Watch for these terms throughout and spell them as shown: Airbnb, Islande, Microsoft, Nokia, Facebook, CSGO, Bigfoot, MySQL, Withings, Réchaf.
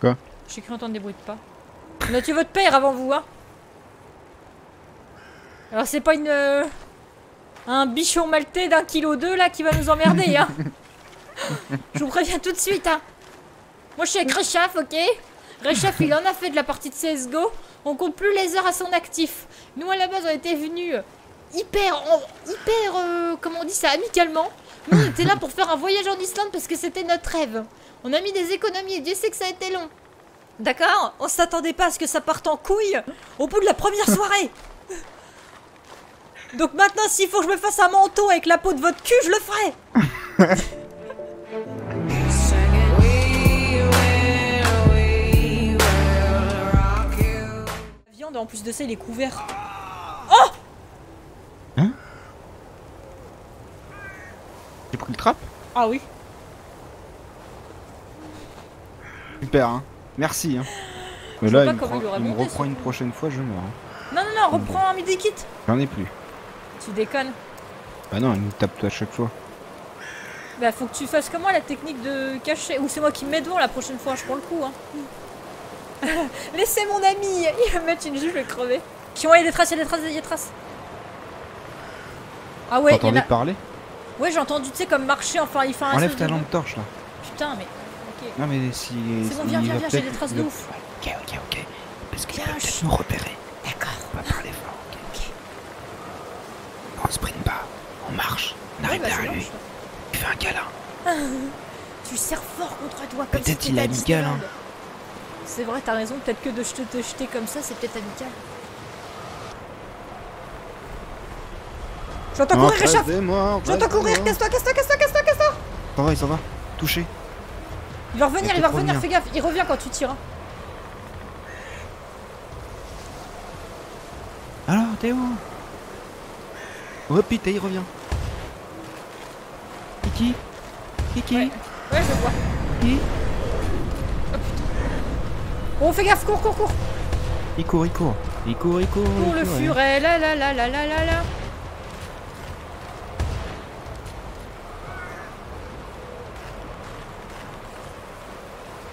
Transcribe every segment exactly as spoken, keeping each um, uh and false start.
Quoi? J'ai cru entendre des bruits de pas. On a tué votre père avant vous, hein. Alors c'est pas une... Euh, un bichon maltais d'un kilo deux là qui va nous emmerder, hein. Je vous préviens tout de suite, hein. Moi je suis avec Réchaf, ok. Réchaf il en a fait de la partie de C S G O. On compte plus les heures à son actif. Nous à la base on était venus hyper... On, hyper... Euh, comment on dit ça? Amicalement. Nous on était là pour faire un voyage en Islande parce que c'était notre rêve. On a mis des économies et Dieu sait que ça a été long. D'accord? On s'attendait pas à ce que ça parte en couille au bout de la première soirée. Donc maintenant, s'il faut que je me fasse un manteau avec la peau de votre cul, je le ferai. La viande, en plus de ça, il est couvert. Oh! Hein? J'ai pris le trap? Ah oui. Super, hein. Merci, hein. Mais je là, il me, prend, il me reprend une prochaine fois, je meurs. Hein. Non, non, non, reprends un midi kit. J'en ai plus. Tu déconnes? Bah non, il nous tape toi à chaque fois. Bah faut que tu fasses comme moi la technique de cacher. Ou c'est moi qui me mets devant la prochaine fois, je prends le coup, hein. Laissez mon ami, il va mettre une juge, je vais crever. Qui ont, il y a des traces, il y a des traces, il y a des traces. Ah ouais, t'entendais parler? Ouais, j'ai entendu, tu sais, comme marcher, enfin il fait un... Enlève ta lampe torche là. Putain, mais... Okay. Non mais si... C'est bon, viens, viens, viens, j'ai des traces de ouf. Ok, ok, ok. Parce qu'il va peut-être nous repérer. D'accord. On va parler fort, ok. Okay. On sprint pas, on marche, on arrive derrière lui. Tu fais un câlin. Tu serres fort contre toi comme ça. Peut-être il est amical, hein. C'est vrai, t'as raison, peut-être que de te, te jeter comme ça, c'est peut-être amical. J'entends courir, Réchaf. J'entends courir, casse-toi, casse-toi, casse-toi, casse-toi, casse-toi. Ça va, il s'en va. Touché. Il va revenir, il va revenir, fais gaffe, il revient quand tu tires. Alors, t'es où? Oh putain, il revient. Kiki? Kiki? Ouais, ouais je vois. Kiki? Oh putain. Oh, fais gaffe, cours, cours, cours. Il court, il court. Il court, il court. Il court le furet, la la la la la la la.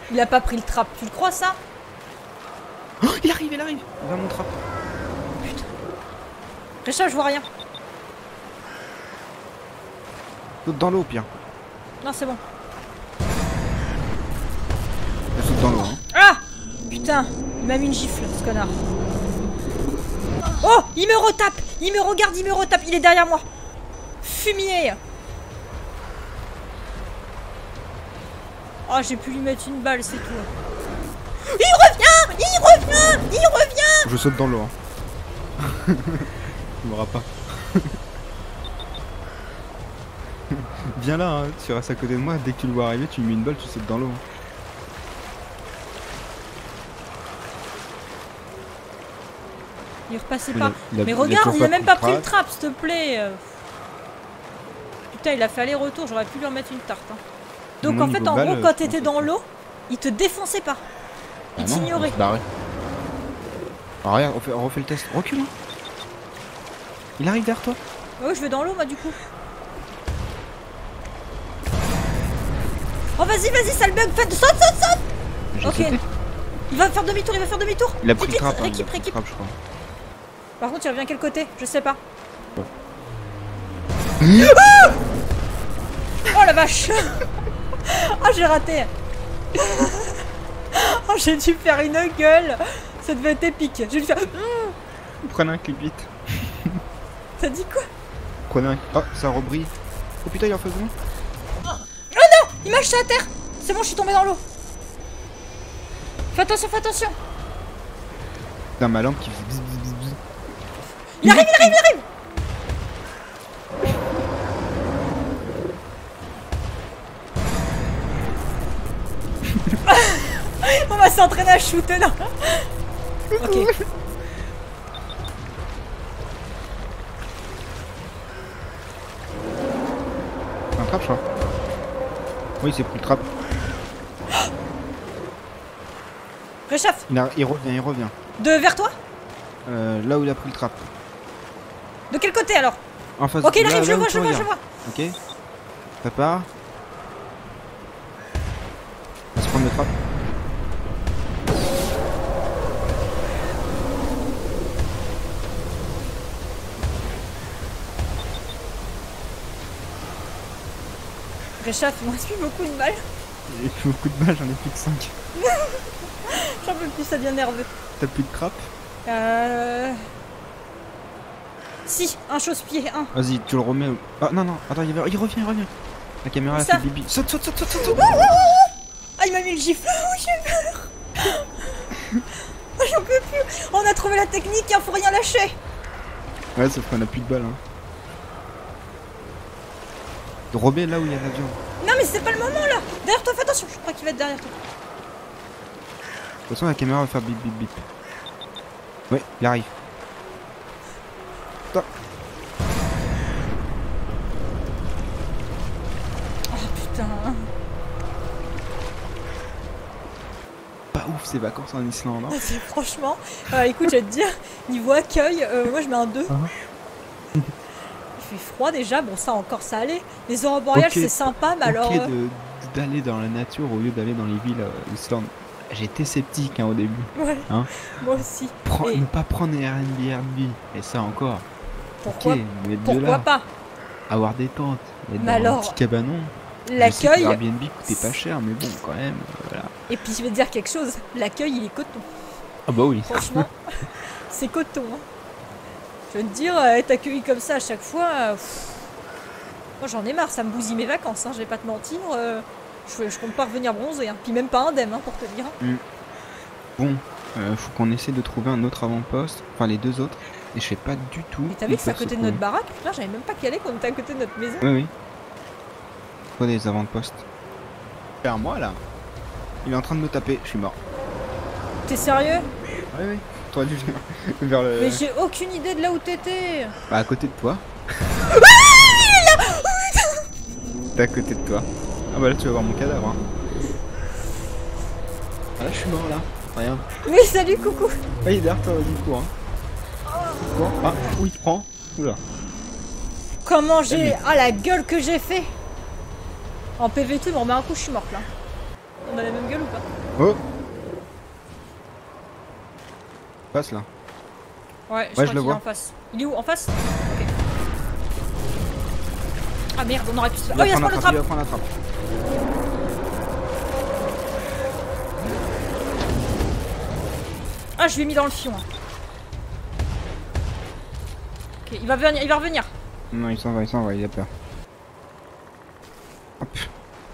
Il a pas pris le trap, tu le crois ça? Oh, il arrive, il arrive. Il va mon trap. Putain. Réchaf, je vois rien. Saute dans l'eau, pire. Non, c'est bon. Je saute dans l'eau. Hein. Ah! Putain, il m'a mis une gifle, ce connard. Oh, il me retape. Il me regarde, il me retape. Il est derrière moi. Fumier. Oh, j'ai pu lui mettre une balle, c'est tout. Il revient! Il revient! Il revient! Je saute dans l'eau. Hein. Il m'aura pas. Viens là, hein. Tu restes à côté de moi. Dès que tu le vois arriver, tu lui mets une balle, tu sautes dans l'eau. Hein. Il repassait pas. Il a, il a, mais regarde, il a, il a même pas pris le trap, s'il te plaît. Putain, il a fait aller-retour. J'aurais pu lui remettre une tarte. Hein. Donc non, en fait en balle, gros quand t'étais dans l'eau, il te défonçait pas. Il ah t'ignorait. Ah regarde, on, fait, on refait le test. Recule. Il arrive derrière toi. Bah oui je vais dans l'eau moi du coup. Oh vas-y vas-y sale bug, faites saute saute saute. Ok. Sauté. Il va faire demi-tour, il va faire demi-tour. Il a pris le trap, hein, réquipe, réquipe. Trap, je crois. Par contre il revient à quel côté? Je sais pas. Ouais. Ah oh la vache. Oh j'ai raté. Oh j'ai dû faire une gueule. Ça devait être épique. J'ai dû faire... Prenez un clip vite. T'as dit quoi? Prenez un... Oh ça rebrille. Oh putain il en fait bon. Oh non il m'a jeté à terre. C'est bon je suis tombé dans l'eau. Fais attention, fais attention. Putain ma lampe qui fait... Bzz, bzz, bzz. Il arrive, il arrive, il arrive. On va s'entraîner à shooter là. Ok. Un trap, je crois. Oui, c'est plus le trap. Réchaf. Il, il revient, il revient. De vers toi? Euh, là où il a pris le trap. De quel côté alors? En face. Ok, il arrive, là, je, là je vois, je vois, je vois. Ok. Ça part. prendre le trap. Réchaf, il m'en reste plus beaucoup de balles. J'ai plus beaucoup de balles, j'en ai plus que cinq. J'en peux plus, ça devient nerveux. T'as plus de crap? Euh... Si, un chausse-pied, un. Vas-y, tu le remets. Ah non, non, attends, il revient, il revient. La caméra, elle fait bibi. Saute, saute, saute, saute, saute. Ah, il m'a mis le gifle. Oh, j'ai peur. J'en peux plus. On a trouvé la technique, hein, faut rien lâcher. Ouais, sauf qu'on a plus de balles, hein. Remets là où il y a l'avion. Non mais c'est pas le moment là. Derrière toi, fais attention, je crois qu'il va être derrière toi. De toute façon la caméra va faire bip bip bip. Ouais, il arrive. Putain. Oh putain. Pas ouf ces vacances en Islande hein. Franchement, euh, écoute je vais te dire, niveau accueil, euh, moi je mets un deux. Uh-huh. Il fait froid déjà, bon ça encore ça allait. Les aurores boréales okay. C'est sympa, mais okay alors... Euh... d'aller dans la nature au lieu d'aller dans les villes euh, Islande. J'étais sceptique hein, au début. Ouais, hein moi aussi. Pre et... Ne pas prendre les Airbnb, et ça encore. Pourquoi, okay, mais pourquoi là, pas avoir des tentes, être mais dans alors, un petit cabanon. L'accueil... Airbnb coûtait pas cher, mais bon quand même, voilà. Et puis je vais te dire quelque chose, l'accueil il est coton. Ah bah oui. Franchement, c'est coton. Hein. Je veux te dire, être accueilli comme ça à chaque fois, euh, moi j'en ai marre, ça me bousille mes vacances, hein, je vais pas te mentir, euh, je, je compte pas revenir bronzer, hein, puis même pas indemne hein, pour te dire. Mmh. Bon, euh, faut qu'on essaie de trouver un autre avant-poste, enfin les deux autres, et je sais pas du tout. Mais t'as vu que c'est à côté de notre baraque, putain j'avais même pas calé qu'on était à côté de notre maison. Oui oui. Quoi des avant-postes? Vers moi là. Il est en train de me taper, je suis mort. T'es sérieux? Oui oui. Toi du vers le... Mais j'ai aucune idée de là où t'étais. Bah à côté de toi. Ah il est là. T'es à côté de toi. Ah bah là tu vas voir mon cadavre. Hein. Ah là je suis mort là. Rien. Oui salut coucou. Ah il est derrière toi vas-y cours. Hein. Oh. Cours. Ah où il te prend. Oula. Comment j'ai... Ah la gueule que j'ai fait. En P V T bon bah un coup je suis morte là. On a la même gueule ou pas? Oh. Passe là. Ouais, je, ouais, je le vois. En face. Il est où? En face okay. Ah merde, on aurait pu se faire. Oh, il va prendre la trappe. Il va prendre la trappe. Ah, je lui ai mis dans le fion. Hein. Ok, il va venir, il va revenir. Non, il s'en va, il s'en va, il a peur. Hop.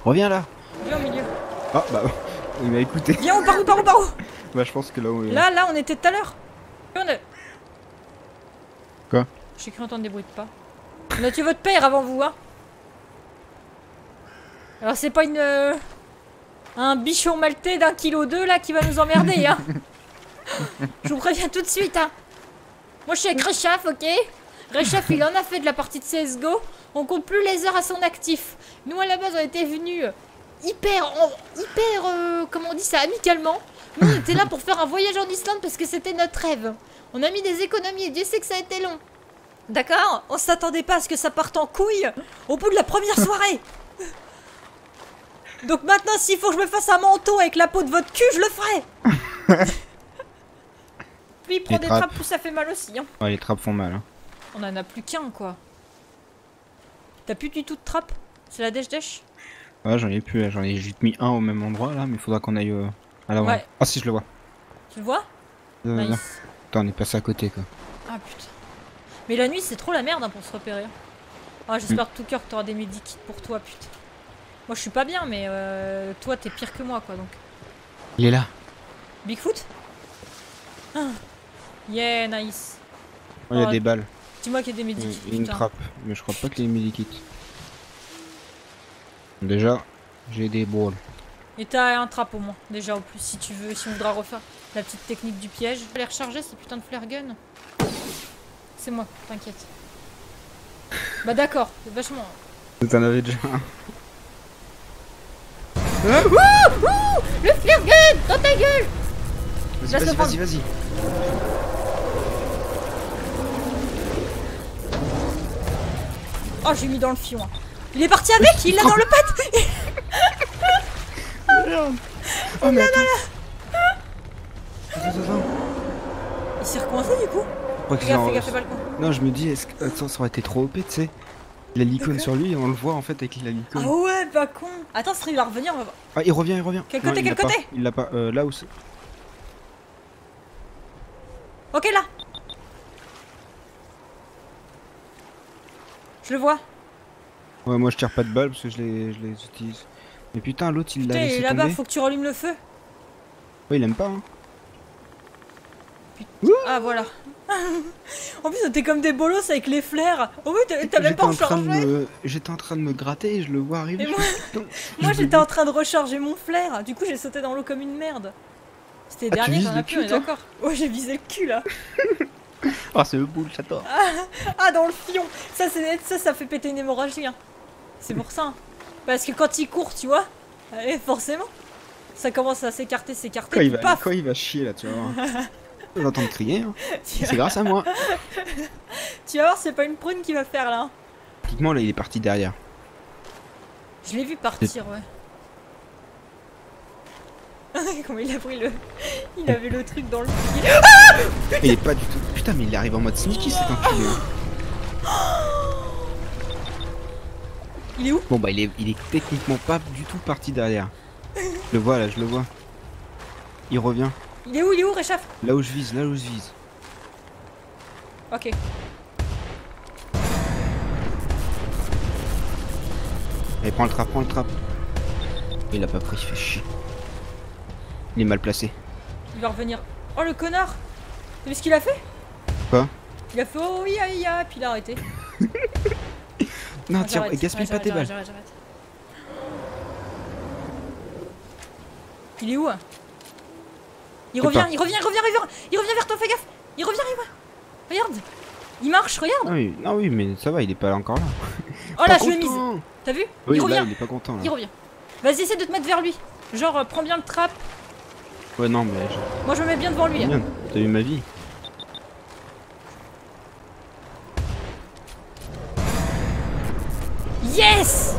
Reviens là. Viens au milieu. Ah bah, il m'a écouté. Viens, par où, par où, par où? Bah je pense que là où... Là, là, on était tout à l'heure. Quoi? J'ai cru entendre des bruits de pas. On a tué votre père avant vous, hein. Alors c'est pas une... Euh, un bichon maltais d'un kilo deux, là, qui va nous emmerder, hein. Je vous préviens tout de suite, hein. Moi, je suis avec Réchaf, ok. Réchaf, il en a fait de la partie de C S G O. On compte plus les heures à son actif. Nous, à la base, on était venus hyper... En, hyper... Euh, comment on dit ça? Amicalement. Nous on était là pour faire un voyage en Islande parce que c'était notre rêve. On a mis des économies et Dieu sait que ça a été long. D'accord? On s'attendait pas à ce que ça parte en couille au bout de la première soirée. Donc maintenant s'il faut que je me fasse un manteau avec la peau de votre cul, je le ferai. Puis il prend les des trappes. trappes où ça fait mal aussi hein. Ouais les trappes font mal hein. On en a plus qu'un quoi. T'as plus du tout de trappe? C'est la dèche-dèche? Ouais j'en ai plus, j'en ai juste mis un au même endroit là mais il faudra qu'on aille... Euh... Alors, ouais. Ah si je le vois. Tu le vois euh, nice. Non. Attends, on est passé à côté quoi. Ah putain. Mais la nuit c'est trop la merde hein, pour se repérer. Ah j'espère de mm. tout cœur que t'auras des medikits pour toi putain. Moi je suis pas bien mais euh, toi t'es pire que moi quoi donc. Il est là. Bigfoot ah. Yeah nice. Il oh, y a oh, des balles. Dis-moi qu'il y a des medikits. Il y a une trappe mais je crois pas qu'il y ait des medikits. Déjà j'ai des balles. Et t'as un trap au moins, déjà au plus, si tu veux, si on voudra refaire la petite technique du piège. Je vais les recharger ces putains de flare gun. C'est moi, t'inquiète. Bah d'accord, c'est vachement... T'en avais déjà un. Ah ouh, ouh, le flare gun dans ta gueule. Vas-y, vas-y, vas-y. Oh, j'ai mis dans le fion. Hein. Il est parti avec, il l'a dans le patte. merde. Oh mais attends. Il s'est recoincé du coup. Regarde, regarde, fais pas le con. Non, je me dis, est-ce que... Attends, ça aurait été trop O P, tu sais. Il a l'icône sur lui et on le voit en fait avec la l'icône. Ah ouais, pas con. Attends, il va revenir, on va voir. Ah, il revient, il revient. Quel côté, quel côté? Il l'a pas, euh, là où c'est. Ok, là. Je le vois. Ouais, moi je tire pas de balles parce que je les, je les utilise. Mais putain, l'autre il l'a laissé tomber. Putain, il est là-bas, faut que tu rallumes le feu. Ouais, il aime pas, hein. Putain. Ah, voilà. En plus, t'es comme des bolos avec les flares. Oh oui, t'as même pas rechargé. J'étais en train de me gratter et je le vois arriver. Moi, j'étais en train de recharger mon flare. Du coup, j'ai sauté dans l'eau comme une merde. C'était le dernier, j'en ai plus, d'accord. Ouais, j'ai visé le cul là. Ah, c'est le boule, j'adore. Ah, dans le fion. Ça, ça, ça fait péter une hémorragie. Hein. C'est pour ça. Hein. Parce que quand il court, tu vois, allez, forcément, ça commence à s'écarter, s'écarter. Quand il va, quand il va chier là, tu vois. J'entends crier, hein. C'est grâce à moi. Tu vas voir, c'est pas une prune qui va faire là. Typiquement, là, il est parti derrière. Je l'ai vu partir, ouais. Comment il a pris le. Il avait le truc dans le pied. Ah il est pas du tout. Putain, mais il arrive en mode sneaky, c'est enculé. Il est où? Bon, bah, il est, il est techniquement pas du tout parti derrière. Je le vois là, je le vois. Il revient. Il est où, il est où, Réchaf? Là où je vise, là où je vise. Ok. Allez, prends le trap, prends le trap. Il a pas pris, il fait chier. Il est mal placé. Il va revenir. Oh le connard! T'as vu ce qu'il a fait? Quoi? Il a fait oh oui, aïe, aïe, aïe, puis il a arrêté. Non, ah, tiens, gaspille pas tes balles. J arrête, j arrête. Il est où? Il revient, il revient, il revient, il revient, il revient vers toi, fais gaffe. Il revient, il va. Regarde. Il marche, regarde. Ah oui, non, oui, mais ça va, il est pas là encore là. Oh là, je l'ai mise. T'as vu? Oui, il revient. Là, il est pas content. Là. Il revient. Vas-y, essaie de te mettre vers lui. Genre, euh, prends bien le trap. Ouais, non, mais. Je... Moi, je me mets bien devant lui. T'as eu ma vie. Yes!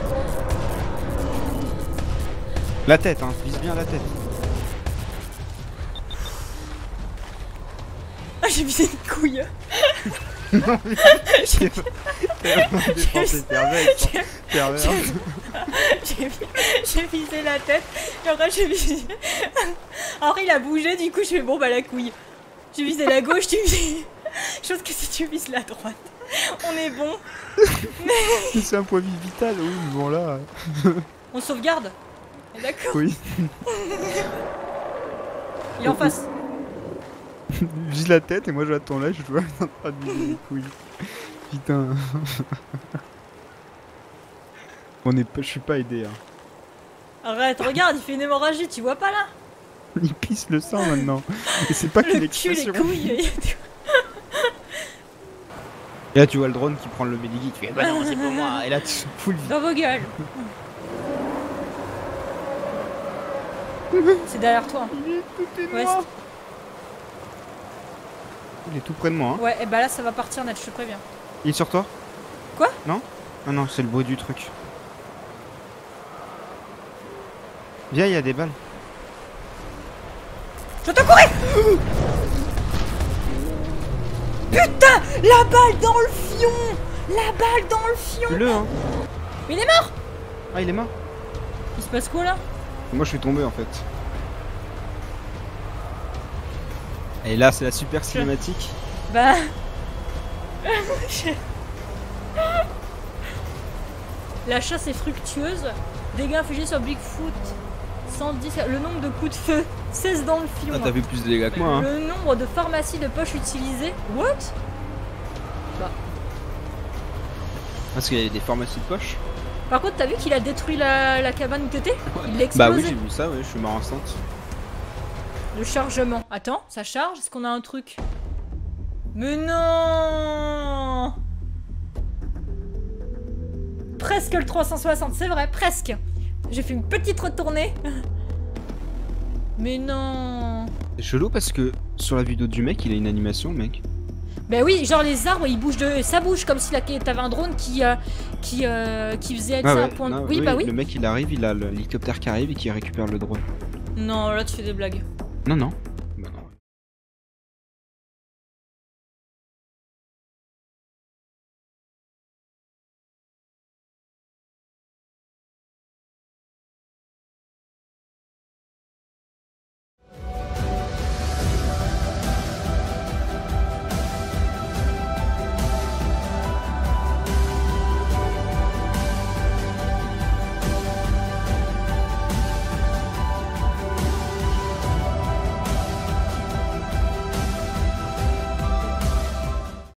La tête, hein, vise bien la tête. Ah, j'ai visé une couille. Non, mais... J'ai J'ai visé la tête, et après j'ai visé... Après il a bougé, du coup je fais bon bah la couille. J'ai visé la gauche, tu vises... Je pense que si tu vises la droite, on est bon. Mais... C'est un point vital, oui, bon là... On sauvegarde? D'accord. Oui. Il est en face. Vise la tête et moi j'attends là, je vois en train de viser les couilles. Putain. On est pas, je suis pas aidé. Hein. Arrête, regarde, il fait une hémorragie, tu vois pas là? Il pisse le sang maintenant. Et c'est pas que les cul, les couilles. Et là tu vois le drone qui prend le médigui, tu fais bah non c'est pour moi. Et là tu fous le vide. Dans vos gueules. C'est derrière toi. Ouais. Il est tout près de moi. Hein. Ouais, et bah là ça va partir, Nat, je te préviens. Il est sur toi? Quoi? Non? Ah non, c'est le bruit du truc. Viens, il y a des balles. J'entends courir. Putain! La balle dans le fion! La balle dans le fion! Fais-le, hein. Mais il est mort! Ah, il est mort? Il se passe quoi là? Moi je suis tombé en fait. Et là, c'est la super cinématique. Bah. La chasse est fructueuse. Dégâts infligés sur Bigfoot. cent dix. Le nombre de coups de feu. seize dans le film. Ah, t'as vu plus de dégâts que moi, hein. Le nombre de pharmacies de poche utilisées. What? Bah. Parce qu'il y a des pharmacies de poche. Par contre, t'as vu qu'il a détruit la, la cabane où t'étais? Il l'a explosé. Bah oui, j'ai vu ça, oui, je suis mort enceinte. Le chargement. Attends, ça charge? Est-ce qu'on a un truc? Mais non! Presque le trois cent soixante, c'est vrai, presque. J'ai fait une petite retournée. Mais non! C'est chelou parce que sur la vidéo du mec, il a une animation, le mec. Ben oui, genre les arbres, ils bougent de, ça bouge comme si la... t'avais un drone qui euh, qui euh, qui faisait ah ça ouais, un point. De... Non, oui, oui, bah oui. Le mec, il arrive, il a l'hélicoptère qui arrive et qui récupère le drone. Non, là tu fais des blagues. Non, non.